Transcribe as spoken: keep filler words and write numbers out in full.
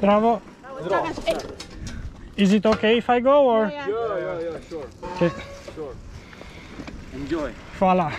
Bravo. Bravo. Is it okay if I go or? Yeah, yeah, yeah, yeah, sure. Okay. Sure. Enjoy. Voila.